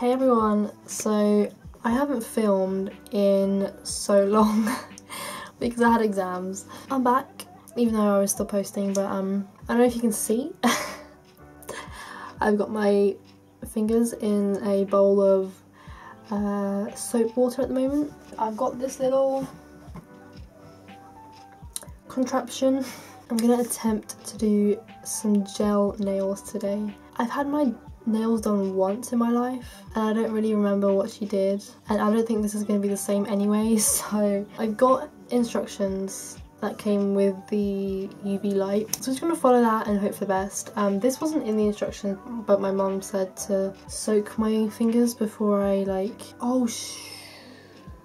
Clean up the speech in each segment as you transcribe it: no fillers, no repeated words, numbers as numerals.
Hey everyone, so I haven't filmed in so long because I had exams. I'm back, even though I was still posting, but I don't know if you can see. I've got my fingers in a bowl of soap water at the moment. I've got this little contraption. I'm gonna attempt to do some gel nails today. I've had my nails done once in my life and I don't really remember what she did, and I don't think this is going to be the same anyway, so I got instructions that came with the UV light, so I'm just going to follow that and hope for the best. This wasn't in the instructions, but my mum said to soak my fingers before I no, I was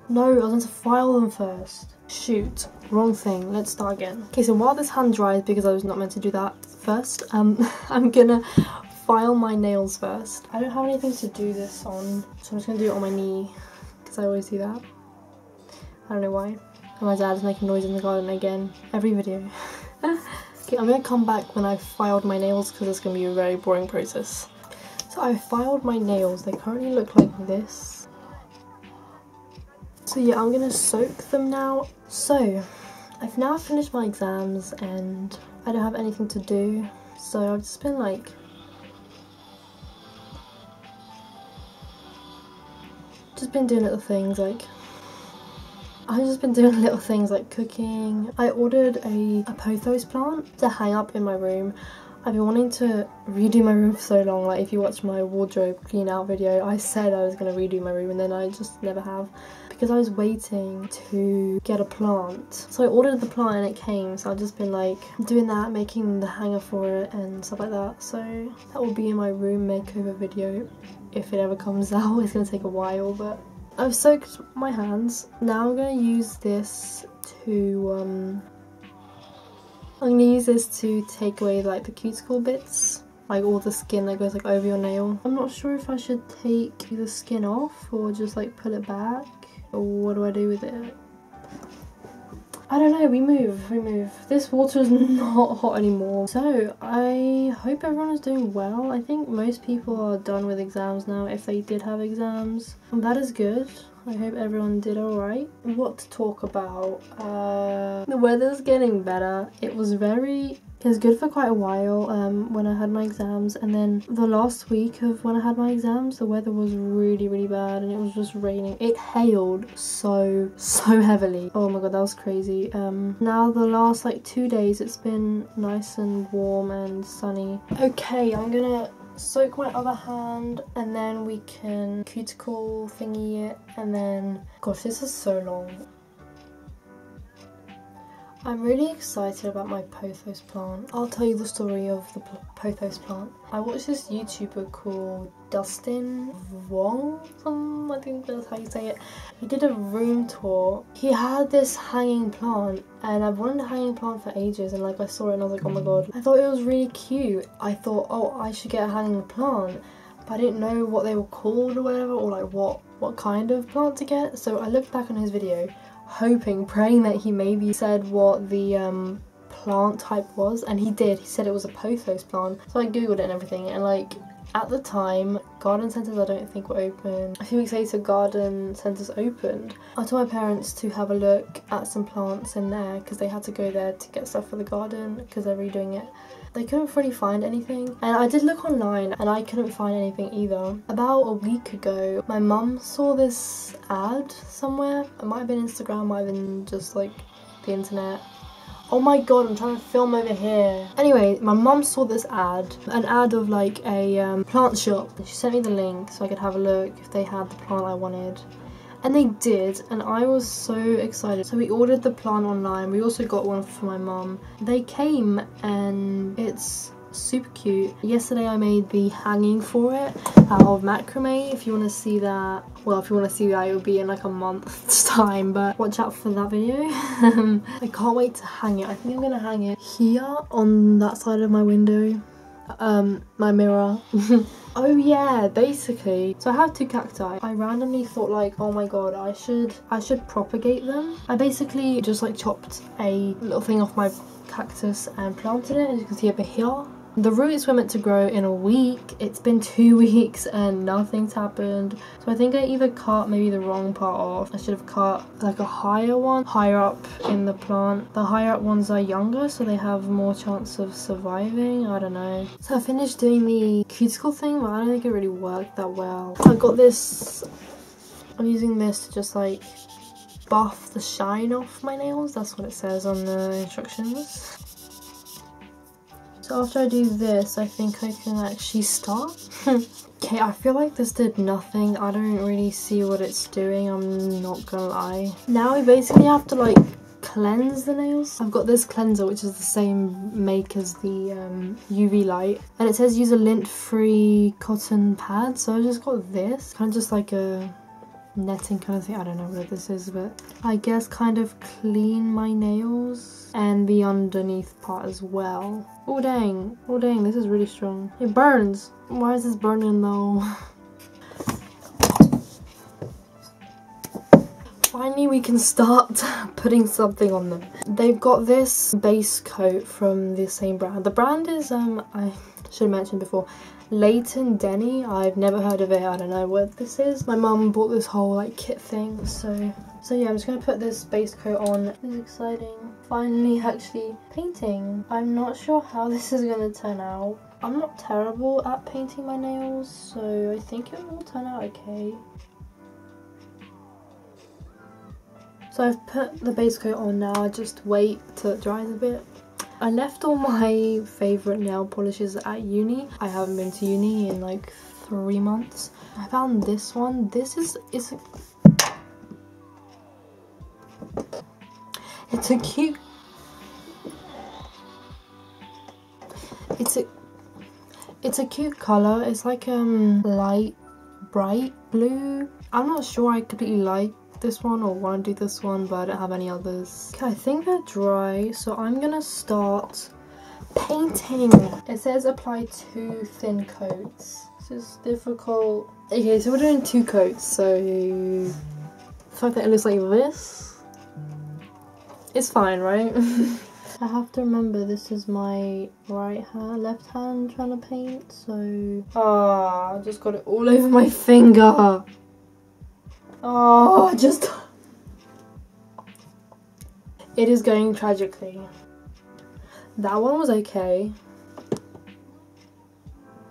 meant to file them first. Shoot, wrong thing, let's start again. Okay, so while this hand dries, because I was not meant to do that first, I'm gonna file my nails first. I don't have anything to do this on, so I'm just gonna do it on my knee, because I always do that. I don't know why. And my dad's making noise in the garden again, every video. Okay, I'm gonna come back when I've filed my nails, because it's gonna be a very boring process. So I filed my nails, they currently look like this. So yeah, I'm gonna soak them now. So, I've now finished my exams and I don't have anything to do, so I've just been like I've just been doing little things like cooking. I ordered a pothos plant to hang up in my room. I've been wanting to redo my room for so long. Like, if you watch my wardrobe clean out video, I said I was going to redo my room and then I just never have, because I was waiting to get a plant. So I ordered the plant and it came, so I've just been like doing that, making the hanger for it and stuff like that. So that will be in my room makeover video if it ever comes out. It's going to take a while, but I've soaked my hands. Now I'm going to use this to take away like the cuticle bits, like all the skin that goes like over your nail. I'm not sure if I should take the skin off or just like pull it back, or what do I do with it? I don't know, we move. This water is not hot anymore. So I hope everyone is doing well. I think most people are done with exams now, if they did have exams. And that is good. I hope everyone did alright. What to talk about? The weather's getting better. It was good for quite a while when I had my exams, and then the last week of when I had my exams the weather was really bad and it was just raining. It hailed so heavily. Oh my god, that was crazy. Now the last like 2 days it's been nice and warm and sunny. Okay, I'm gonna soak my other hand and then we can cuticle thingy it, and then gosh, this is so long. I'm really excited about my pothos plant. I'll tell you the story of the pothos plant. I watched this YouTuber called Dustin Wong, I think that's how you say it. He did a room tour. He had this hanging plant and I've wanted a hanging plant for ages, and like I saw it and I was like, oh my god. I thought it was really cute. I thought, oh, I should get a hanging plant. But I didn't know what they were called or whatever, or like what kind of plant to get. So I looked back on his video, hoping, praying that he maybe said what the plant type was, and he did. He said it was a pothos plant, so I googled it and everything, and like at the time garden centres I don't think were open. A few weeks later garden centres opened. I told my parents to have a look at some plants in there because they had to go there to get stuff for the garden because they're redoing it. They couldn't really find anything, and I did look online and I couldn't find anything either. About a week ago my mum saw this ad somewhere. It might have been Instagram, might have been just like the internet. Oh my god, I'm trying to film over here. Anyway, my mum saw this ad, an ad of like a plant shop. She sent me the link so I could have a look if they had the plant I wanted. And they did, and I was so excited. So we ordered the plant online. We also got one for my mum. They came and it's super cute. Yesterday I made the hanging for it out of macrame. If you want to see that, well, if you want to see that, it will be in like a month's time, but watch out for that video. I can't wait to hang it. I think I'm gonna hang it here on that side of my window, my mirror. Oh yeah, basically. So I have two cacti. I randomly thought like, oh my god, I should propagate them. I basically just like chopped a little thing off my cactus and planted it, as you can see over here. The roots were meant to grow in a week. It's been 2 weeks and nothing's happened. So I think I either cut maybe the wrong part off. I should have cut like a higher one, higher up in the plant. The higher up ones are younger, so they have more chance of surviving. I don't know. So I finished doing the cuticle thing, but I don't think it really worked that well. I got this. I'm using this to just like buff the shine off my nails. That's what it says on the instructions. So after I do this, I think I can actually start. Okay, I feel like this did nothing. I don't really see what it's doing, I'm not gonna lie. Now we basically have to like cleanse the nails. I've got this cleanser which is the same make as the UV light, and it says use a lint-free cotton pad, so I just got this. Kind of just like a netting kind of thing. I don't know what this is, but I guess kind of clean my nails and the underneath part as well. Oh dang, this is really strong. It burns. Why is this burning though? Finally we can start putting something on them. They've got this base coat from the same brand. The brand is I should have mentioned before, Leighton Denny. I've never heard of it, I don't know what this is. My mum bought this whole like kit thing, so yeah, I'm just gonna put this base coat on. This is exciting. Finally actually painting. I'm not sure how this is gonna turn out. I'm not terrible at painting my nails, so I think it will turn out okay. So I've put the base coat on now, just wait till it dries a bit. I left all my favourite nail polishes at uni. I haven't been to uni in like 3 months. I found this one. It's a cute colour. It's like light bright blue. I'm not sure I completely like this one or want to do this one, but I don't have any others. Okay, I think they're dry, so I'm gonna start painting. It says apply 2 thin coats. This is difficult. Okay, so we're doing 2 coats, so the fact that it looks like this, it's fine, right? I have to remember this is my right hand, left hand trying to paint, so I just got it all over my finger. Oh, just it is going tragically. That one was okay.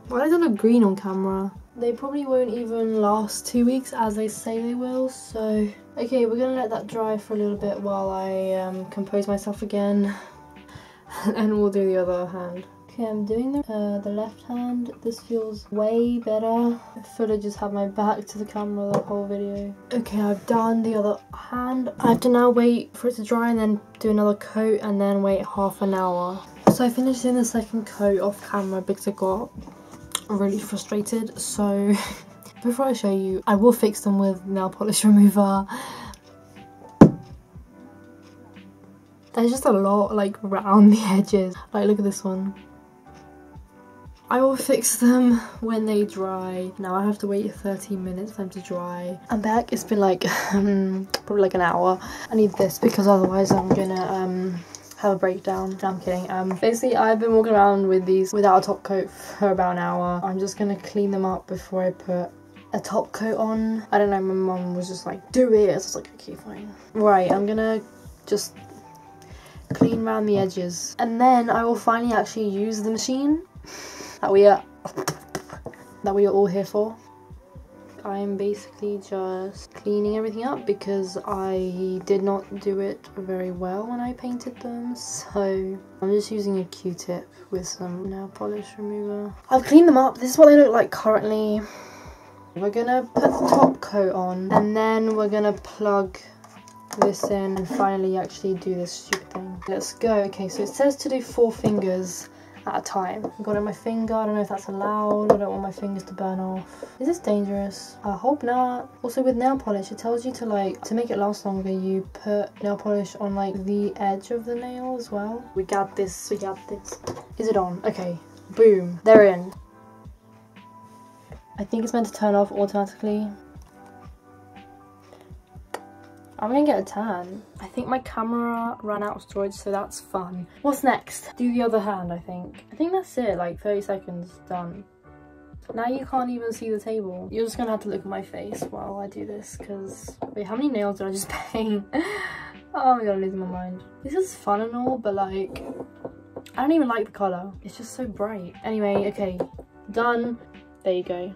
Why does it look green on camera? They probably won't even last 2 weeks as they say they will, so okay, we're gonna let that dry for a little bit while I compose myself again. And we'll do the other hand. Okay, I'm doing the left hand. This feels way better. I feel I just have my back to the camera the whole video. Okay, I've done the other hand. I have to now wait for it to dry and then do another coat and then wait half an hour. So I finished doing the 2nd coat off camera because I got really frustrated. So before I show you, I will fix them with nail polish remover. There's just a lot like round the edges. Like look at this one. I will fix them when they dry. Now I have to wait 30 minutes for them to dry. I'm back. It's been like probably like an hour. I need this because otherwise I'm gonna have a breakdown. No, I'm kidding. Basically I've been walking around with these without a top coat for about an hour. I'm just gonna clean them up before I put a top coat on. I don't know, my mum was just like, do it. I was like, okay, fine. Right, I'm gonna just clean around the edges. And then I will finally actually use the machine. That we are all here for. I'm basically just cleaning everything up because I did not do it very well when I painted them, so I'm just using a Q-tip with some nail polish remover. I've cleaned them up. This is what they look like currently. We're gonna put the top coat on and then we're gonna plug this in and finally actually do this stupid thing. Let's go. Okay, so it says to do 4 fingers at a time. I got it on my finger. I don't know if that's allowed. I don't want my fingers to burn off. Is this dangerous? I hope not. Also with nail polish, it tells you to like, to make it last longer, you put nail polish on like the edge of the nail as well. We got this, we got this. Is it on? Okay, boom, they're in. I think it's meant to turn off automatically. I'm gonna get a tan. I think my camera ran out of storage, so that's fun. What's next? Do the other hand, I think. I think that's it, like 30 seconds, done. Now you can't even see the table. You're just gonna have to look at my face while I do this, because... Wait, how many nails did I just paint? Oh my god, I'm losing my mind. This is fun and all, but like... I don't even like the colour. It's just so bright. Anyway, okay. Done. There you go.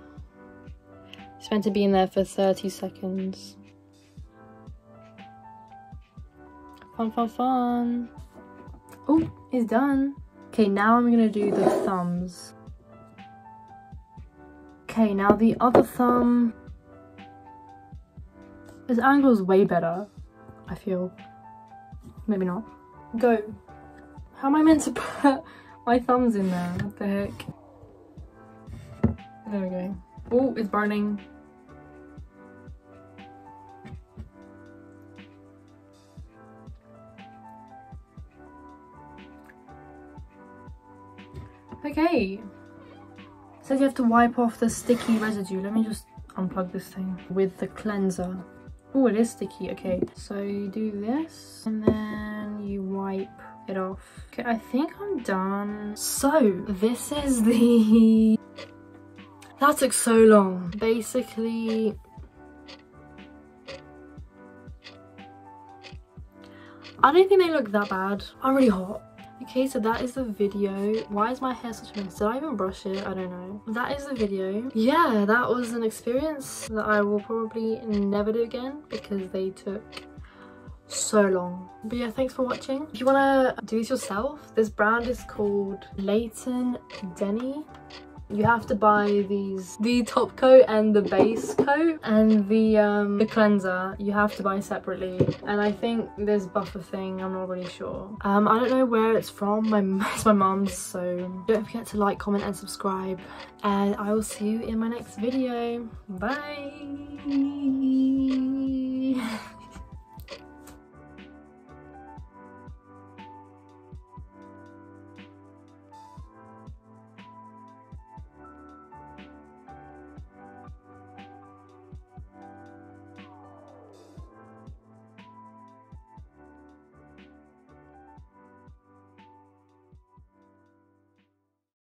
It's meant to be in there for 30 seconds. Fun, fun, fun. Oh, it's done. Okay, now I'm gonna do the thumbs. Okay, now the other thumb. This angle is way better, I feel. Maybe not. Go. How am I meant to put my thumbs in there? What the heck? There we go. Oh, it's burning. Okay, it says you have to wipe off the sticky residue. Let me just unplug this thing with the cleanser. Oh, it is sticky. Okay, so you do this and then you wipe it off. Okay, I think I'm done. So this is the... That took so long. Basically, I don't think they look that bad. I'm really hot. Okay, so that is the video. Why is my hair such a mess? Did I even brush it? I don't know. That is the video. Yeah, that was an experience that I will probably never do again because they took so long. But yeah, thanks for watching. If you want to do this yourself, this brand is called Leighton Denny. You have to buy these, the top coat and the base coat, and the cleanser you have to buy separately, and I think this buffer thing, I'm not really sure. I don't know where it's from. It's my mum's. So don't forget to like, comment and subscribe, and I will see you in my next video. Bye.